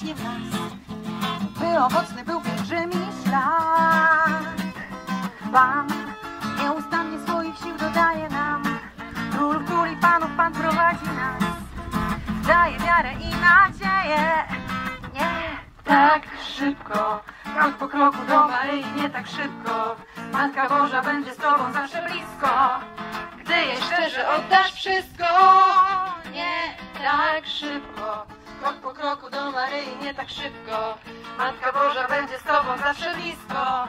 właśnie w nas, by owocny był pielgrzymi szlak. Pan nieustannie swoich sił dodaje nam, Król króli panów, Pan prowadzi nas, daje wiarę i nadzieję. Nie tak szybko, krok po kroku do Maryi, nie tak szybko. Matka Boża będzie z Tobą zawsze blisko, gdy jej szczerze oddasz wszystko. Nie tak szybko, krok po kroku do Maryi, nie tak szybko. Matka Boża będzie z Tobą zawsze blisko,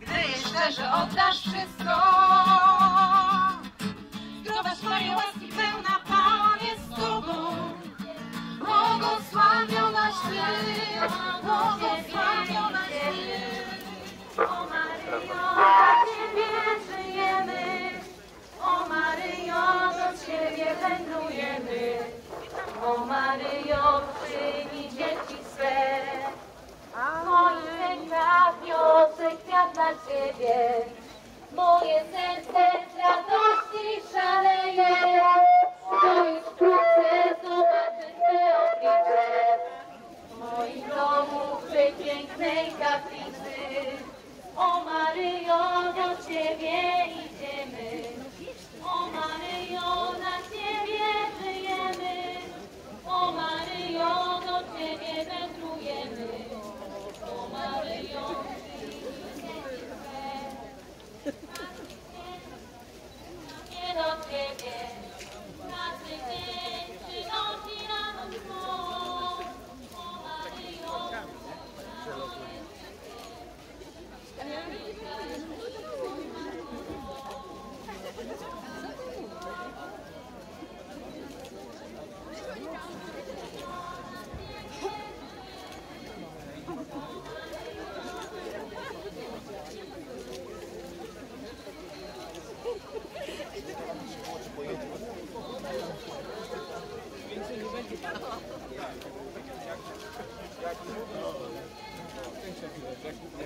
gdy jej szczerze oddasz wszystko. Zdrowaś Maryjo, łaski pełna, Pan jest z Tobą. Błogosławionaś Ty, błogosławionaś Ty, o Maryjo, dla Ciebie żyjemy, o Maryjo, do Ciebie wędrujemy, o Maryjo, przyjmij dzieci swe, moje serca, wiosek kwiat dla Ciebie, moje serce z radości szaleje, to już wkrótce zobaczy Twe oblicze, w moim domu przepięknej kaplicy, o Maryjo, do Ciebie idziemy, o Maryjo, dla Ciebie żyjemy, o Maryjo, do Ciebie wędrujemy, o Maryjo. Kiedy ktoś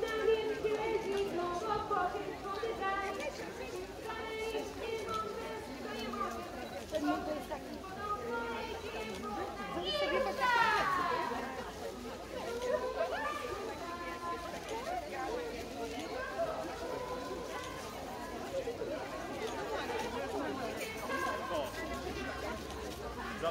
na mnie siedzi, no bo potem Nie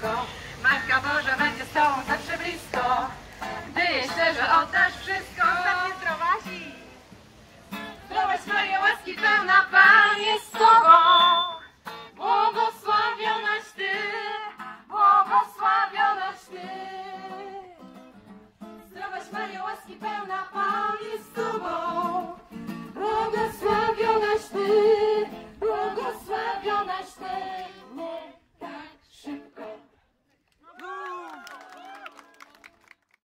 tak szybko.